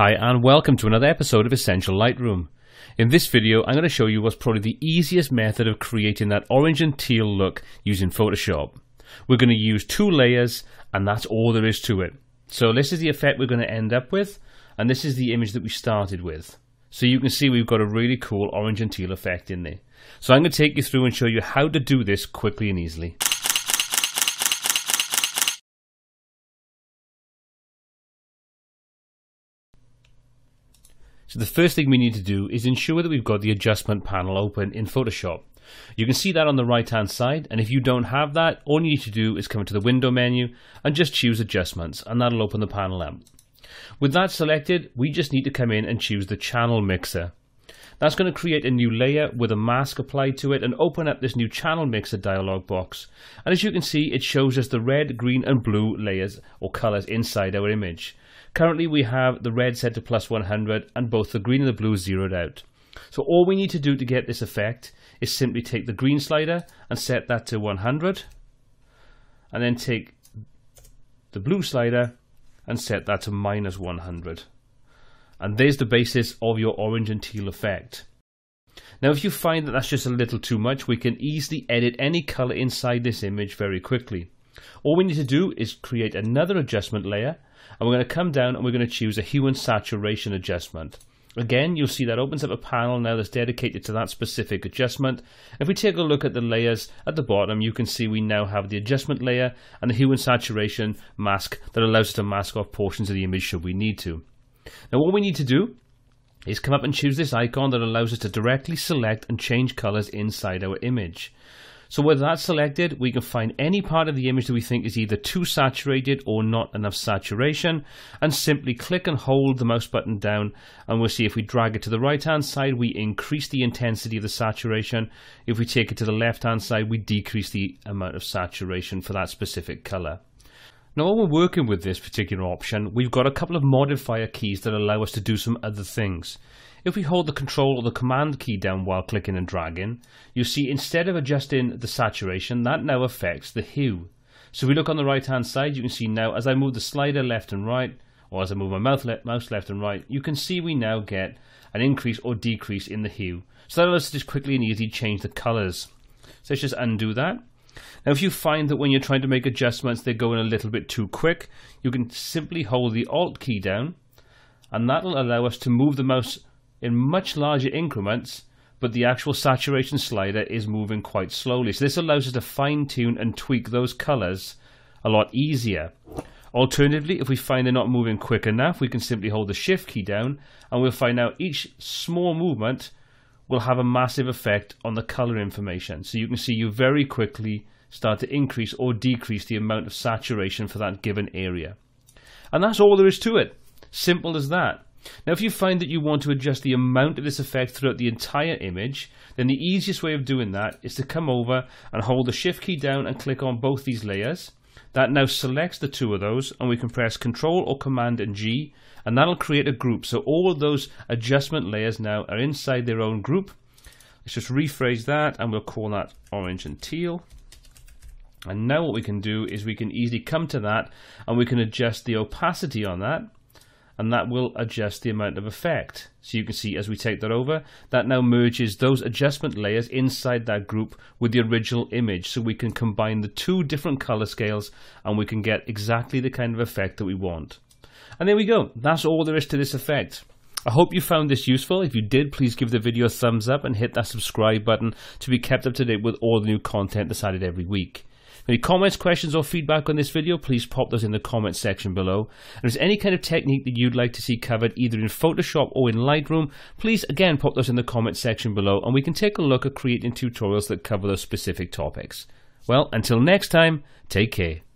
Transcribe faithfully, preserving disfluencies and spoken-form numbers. Hi and welcome to another episode of Essential Lightroom. In this video I'm going to show you what's probably the easiest method of creating that orange and teal look using Photoshop. We're going to use two layers and that's all there is to it. So this is the effect we're going to end up with, and this is the image that we started with. So you can see we've got a really cool orange and teal effect in there. So I'm going to take you through and show you how to do this quickly and easily. So the first thing we need to do is ensure that we've got the adjustment panel open in Photoshop. You can see that on the right hand side, and if you don't have that, all you need to do is come into the window menu and just choose adjustments, and that'll open the panel up. With that selected, we just need to come in and choose the Channel Mixer. That's going to create a new layer with a mask applied to it and open up this new Channel Mixer dialog box. And as you can see, it shows us the red, green and blue layers or colors inside our image. Currently we have the red set to plus one hundred and both the green and the blue zeroed out. So all we need to do to get this effect is simply take the green slider and set that to one hundred, and then take the blue slider and set that to minus one hundred. And there's the basis of your orange and teal effect. Now if you find that that's just a little too much, we can easily edit any color inside this image very quickly. All we need to do is create another adjustment layer, and we're going to come down and we're going to choose a hue and saturation adjustment. Again, you'll see that opens up a panel now that's dedicated to that specific adjustment. If we take a look at the layers at the bottom, you can see we now have the adjustment layer and the hue and saturation mask that allows us to mask off portions of the image should we need to. Now what we need to do is come up and choose this icon that allows us to directly select and change colors inside our image. So with that selected, we can find any part of the image that we think is either too saturated or not enough saturation, and simply click and hold the mouse button down, and we'll see if we drag it to the right hand side we increase the intensity of the saturation. If we take it to the left hand side we decrease the amount of saturation for that specific color. Now while we're working with this particular option, we've got a couple of modifier keys that allow us to do some other things. If we hold the control or the command key down while clicking and dragging, you see instead of adjusting the saturation, that now affects the hue. So if we look on the right hand side, you can see now as I move the slider left and right, or as I move my mouse left and right, you can see we now get an increase or decrease in the hue. So that allows us to just quickly and easily change the colors. So let's just undo that. Now if you find that when you're trying to make adjustments they're going a little bit too quick, you can simply hold the Alt key down, and that'll allow us to move the mouse in much larger increments, but the actual saturation slider is moving quite slowly. So this allows us to fine-tune and tweak those colors a lot easier. Alternatively, if we find they're not moving quick enough, we can simply hold the Shift key down, and we'll find out each small movement will have a massive effect on the color information. So you can see you very quickly start to increase or decrease the amount of saturation for that given area. And that's all there is to it. Simple as that. Now if you find that you want to adjust the amount of this effect throughout the entire image, then the easiest way of doing that is to come over and hold the Shift key down and click on both these layers. That now selects the two of those, and we can press Control or Command and G, and that'll create a group. So all of those adjustment layers now are inside their own group. Let's just rephrase that, and we'll call that orange and teal. And now what we can do is we can easily come to that and we can adjust the opacity on that, and that will adjust the amount of effect. So you can see as we take that over, that now merges those adjustment layers inside that group with the original image, so we can combine the two different color scales and we can get exactly the kind of effect that we want. And there we go, that's all there is to this effect. I hope you found this useful. If you did, please give the video a thumbs up and hit that subscribe button to be kept up to date with all the new content that's added every week. Any comments, questions or feedback on this video, please pop those in the comments section below. And if there's any kind of technique that you'd like to see covered either in Photoshop or in Lightroom, please again pop those in the comments section below and we can take a look at creating tutorials that cover those specific topics. Well, until next time, take care.